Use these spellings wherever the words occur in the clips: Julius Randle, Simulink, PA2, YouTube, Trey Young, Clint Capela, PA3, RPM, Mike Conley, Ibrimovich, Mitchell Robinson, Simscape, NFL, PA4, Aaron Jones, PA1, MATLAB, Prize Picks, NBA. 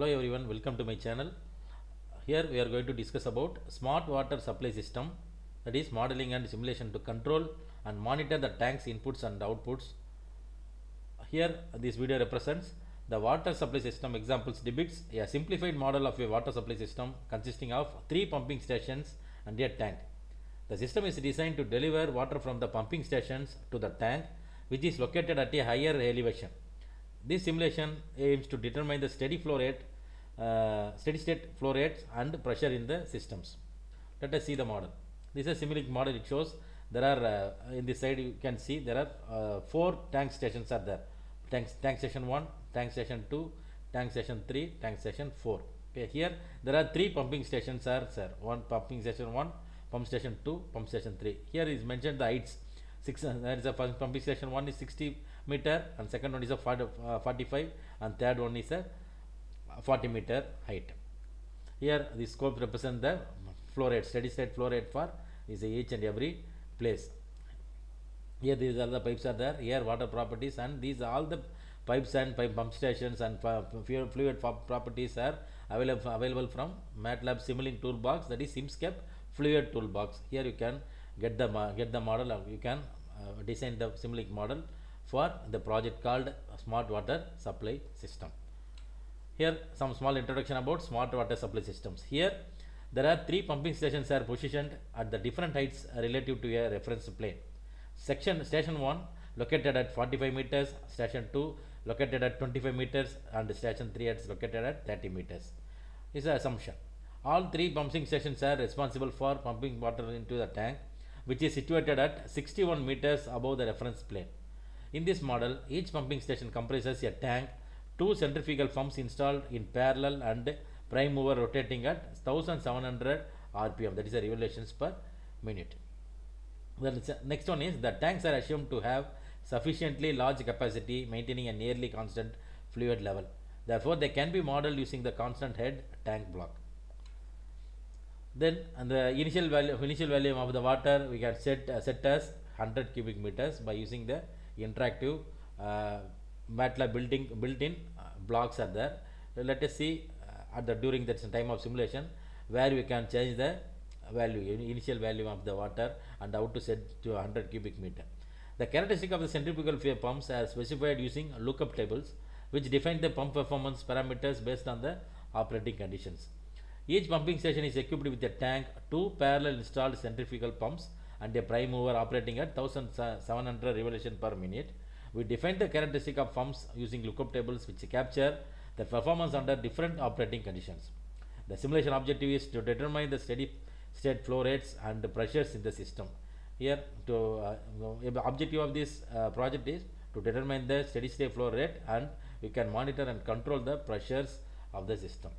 Hello everyone, welcome to my channel. Here we are going to discuss about smart water supply system, that is modeling and simulation to control and monitor the tank's inputs and outputs. Here this video represents the water supply system examples, depicts a simplified model of a water supply system consisting of 3 pumping stations and a tank. The system is designed to deliver water from the pumping stations to the tank, which is located at a higher elevation. This simulation aims to determine the steady state flow rates and pressure in the systems. Let us see the model. This is a Simulink model. It shows there are in this side you can see there are 4 tank stations are there. Tank station 1, tank station 2, tank station 3, tank station 4. Okay, here there are 3 pumping stations are there. One pumping station 1, pump station 2, pump station 3. Here is mentioned the heights. There is a first pumping station 1 is 60 meter, and second one is a 45, and third one is a 40 meter height. Here the scope represent the flow rate, steady state flow rate for is each and every place. Here these are the pipes are there. Here water properties, and these all the pipes and pump stations and fluid properties are available from MATLAB Simulink toolbox, that is Simscape fluid toolbox. Here you can get the model, or you can design the Simulink model for the project called Smart Water Supply System. Here some small introduction about smart water supply systems. Here there are 3 pumping stations are positioned at the different heights relative to a reference plane. Station 1 located at 45 meters, station 2 located at 25 meters, and station 3 is located at 30 meters. This is an assumption. All 3 pumping stations are responsible for pumping water into the tank, which is situated at 61 meters above the reference plane. In this model, each pumping station comprises a tank, 2 centrifugal pumps installed in parallel and prime mover rotating at 1700 RPM, that is the revolutions per minute. Next one is the tanks are assumed to have sufficiently large capacity, maintaining a nearly constant fluid level. Therefore, they can be modeled using the constant head tank block. Then the initial volume of the water we can set as 100 cubic meters by using the interactive MATLAB built-in blocks are there. Let us see during that time of simulation where we can change the value, initial value of the water, and how to set to 100 cubic meter. The characteristic of the centrifugal pumps are specified using lookup tables, which define the pump performance parameters based on the operating conditions. Each pumping station is equipped with a tank, 2 parallel installed centrifugal pumps, and a prime mover operating at 1700 revolution per minute. We define the characteristic of pumps using lookup tables, which capture the performance under different operating conditions. The simulation objective is to determine the steady state flow rates and the pressures in the system. Here, the objective of this project is to determine the steady state flow rate, and we can monitor and control the pressures of the system.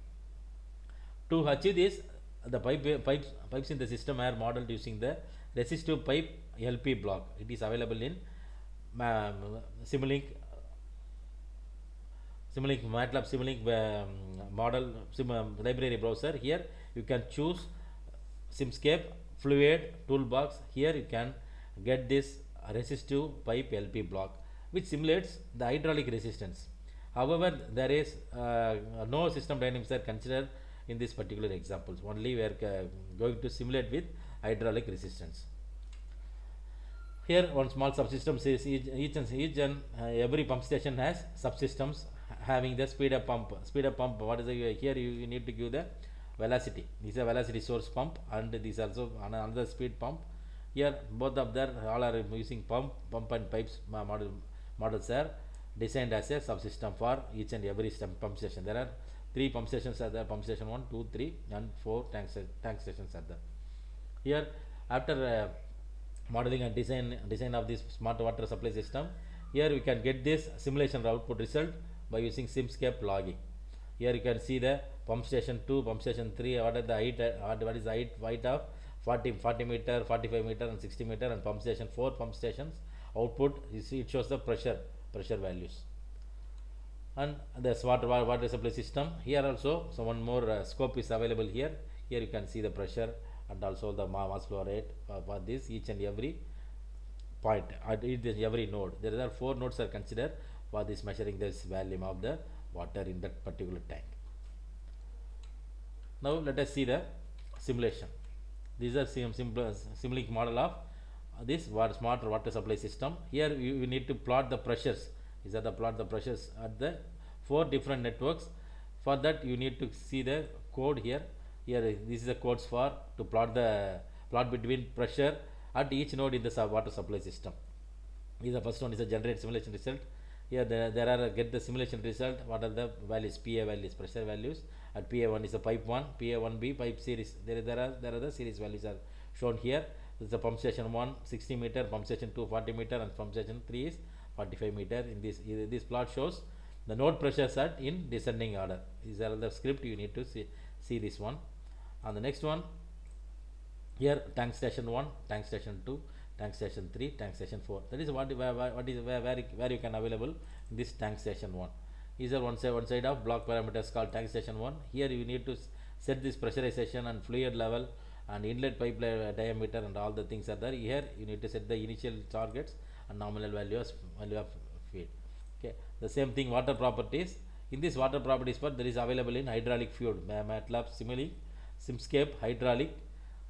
To achieve this, the pipes in the system are modeled using the resistive pipe LP block. It is available in MATLAB Simulink model library browser. Here you can choose Simscape fluid toolbox. Here you can get this resistive pipe LP block, which simulates the hydraulic resistance. However, there is no system dynamics are considered in this particular examples. Only we are going to simulate with hydraulic resistance. Here one small subsystems is each and every pump station has subsystems having the speed up pump. What is the, here you need to give the velocity. This is a velocity source pump, and this also another speed pump. Here both of them all are using pump and pipes models are designed as a subsystem for each and every pump station. There are 3 pump stations are there, pump station 1, 2, 3, and 4 tank stations are there. Here, after modeling and design of this smart water supply system, here we can get this simulation output result by using Simscape logging. Here you can see the pump station 2, pump station 3, what is the height of 40 meter, 45 meter, and 60 meter, and pump station 4 pump stations output. You see it shows the pressure values. And the smart water supply system, here also so one more scope is available. Here you can see the pressure and also the mass flow rate for this each and every point at every node. There are 4 nodes are considered for this measuring this volume of the water in that particular tank. Now let us see the simulation. These are Simulink model of this smart water supply system. Here we need to plot the pressures. These are the plot the pressures at the 4 different networks. For that you need to see the code here. Here this is the codes for to plot the plot between pressure at each node in the water supply system. Here the first one is a generate simulation result. Here there are get the simulation result. What are the values? PA values, pressure values. At PA1 is the pipe 1, PA1B pipe series. There are the series values are shown here. This is the pump station 1 60 meter, pump station 2 40 meter, and pump station 3 is 45 meter. In this plot shows the node pressures are in descending order. These are the script you need to see this one. And the next one here, tank station 1, tank station 2, tank station 3, tank station 4. That is where you can available this tank station 1. These are one side of block parameters called tank station 1. Here you need to set this pressurization and fluid level and inlet pipe diameter and all the things are there. Here you need to set the initial targets and nominal value of feed. Okay, the same thing water properties. In this water properties part, there is available in hydraulic fuel, MATLAB, Simulink, Simscape hydraulic,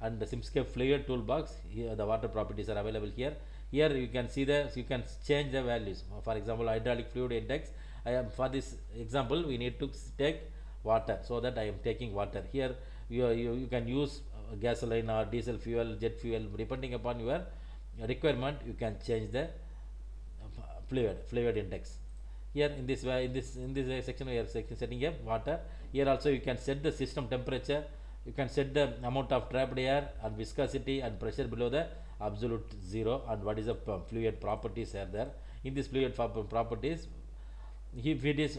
and the Simscape fluid toolbox. Here the water properties are available here. Here you can see the you can change the values. For example, hydraulic fluid index. I am for this example we need to take water, so that I am taking water. Here you can use gasoline or diesel fuel, jet fuel, depending upon your requirement. You can change the fluid index. Here in this section we are setting up water. Here also you can set the system temperature. You can set the amount of trapped air and viscosity and pressure below the absolute zero, and what is the fluid properties are there. In this fluid properties, if it is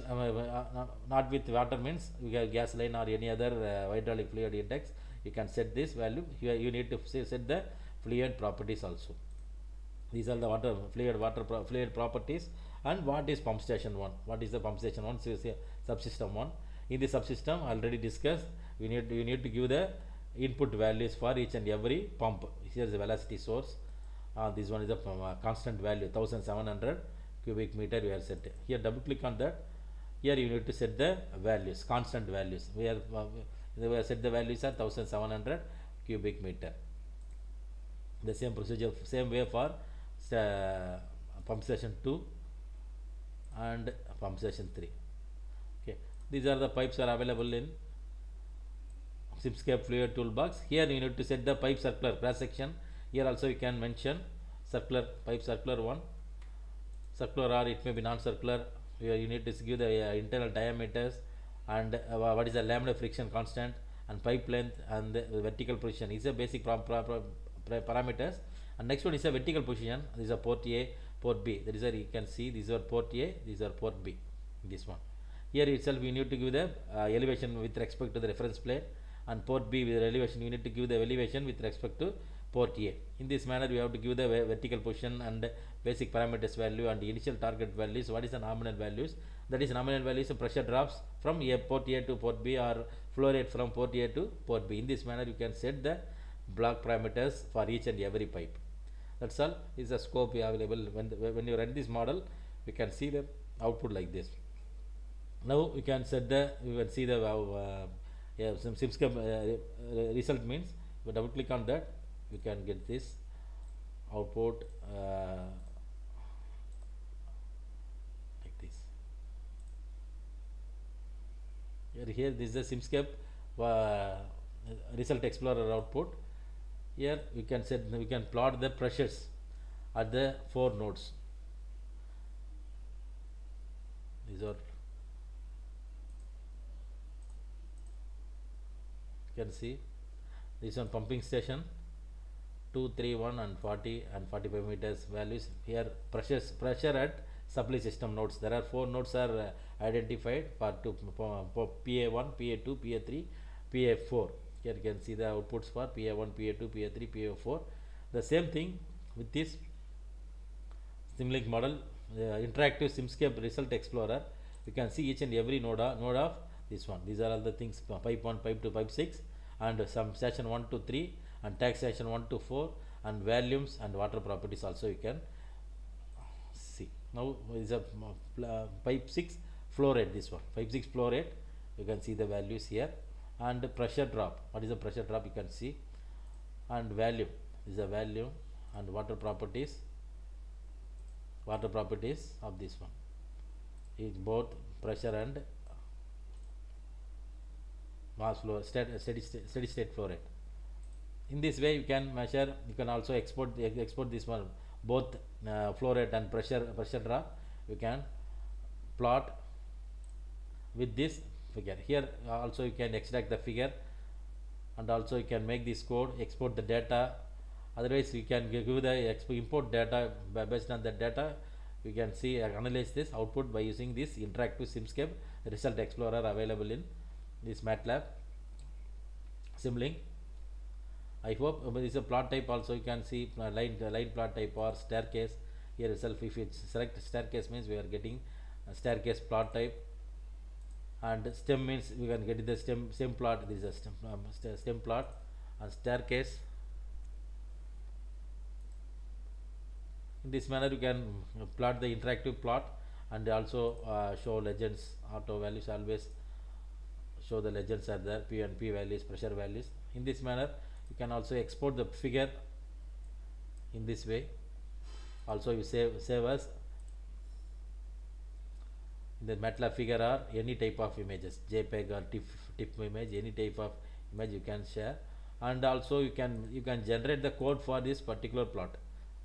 not with water means you have gasoline or any other hydraulic fluid index, you can set this value. Here you need to set the fluid properties also. These are the fluid properties. And what is pump station 1? What is the pump station 1? So, subsystem 1. In the subsystem already discussed, you need to give the input values for each and every pump. Here is the velocity source. This one is a constant value 1700 cubic meter we are set. Here double click on that. Here you need to set the values, constant values. We have set the values at 1700 cubic meter. The same procedure, same way for pump station 2 and pump station 3. Okay, these are the pipes are available in Simscape fluid toolbox. Here you need to set the pipe circular cross section. Here also you can mention circular pipe, circular 1, circular, or it may be non-circular. Here you need to give the internal diameters and what is the laminar friction constant and pipe length and the vertical position. These are basic parameters. And next one is a vertical position. This is a port A, port B. That is where you can see these are port A, these are port B. This one. Here itself you need to give the elevation with respect to the reference plane, and port B with elevation you need to give the elevation with respect to port A. In this manner we have to give the vertical position and basic parameters value and the initial target values. What is the nominal values? That is nominal values of pressure drops from port A to port B, or flow rate from port A to port B. In this manner you can set the block parameters for each and every pipe. That's all. This is a scope available. When you run this model, you can see the output like this. Now you can set the you can see the Simscape result means. But double click on that, you can get this output like this. Here this is the Simscape result explorer output. Here we can plot the pressures at the 4 nodes. These are you can see this one pumping station 2, 3, 1 and 40 and 45 meters values. Here pressure at supply system nodes. There are 4 nodes are identified for PA1, PA2, PA3, PA4. Here you can see the outputs for PA1, PA2, PA3, PA4. The same thing with this Simulink model, interactive Simscape result explorer. You can see each and every node of this one. These are all the things: pipe 1, pipe 2, pipe 6, and some station 1 to 3, and tank station 1 to 4, and volumes and water properties also you can see. Now is a pipe 6 flow rate. This one, pipe 6 flow rate. You can see the values here. and pressure drop. What is the pressure drop? You can see. And volume is the volume, and water properties of this one is both pressure and mass flow, steady state flow rate. In this way you can measure. You can also export this one, both flow rate and pressure drop. You can plot with this figure. Here also you can extract the figure, and also you can make this code, export the data. Otherwise you can give the import data. Based on the data you can see, analyze this output by using this interactive Simscape result explorer available in this MATLAB Simulink. I hope this is a plot type. Also you can see line plot type or staircase. Here itself, if it's select staircase, means we are getting a staircase plot type, and stem means we can get the stem plot. This is a stem plot, and staircase. In this manner you can plot the interactive plot, and also show legends. Auto values always show the legends are there, P and P values, pressure values. In this manner you can also export the figure. In this way also you save as the MATLAB figure or any type of images, JPEG or TIFF image, any type of image you can share. And also you can generate the code for this particular plot.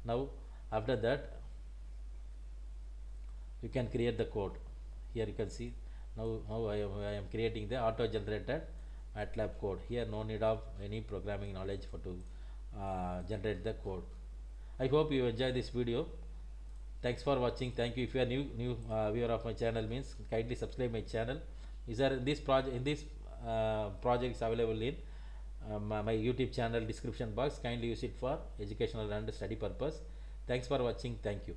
Now after that you can create the code. Here you can see now I am creating the auto generated MATLAB code. Here no need of any programming knowledge for to generate the code. I hope you enjoy this video. Thanks for watching. Thank you. If you are new viewer of my channel, means kindly subscribe my channel. These are projects available in my YouTube channel description box. Kindly use it for educational and study purpose. Thanks for watching. Thank you.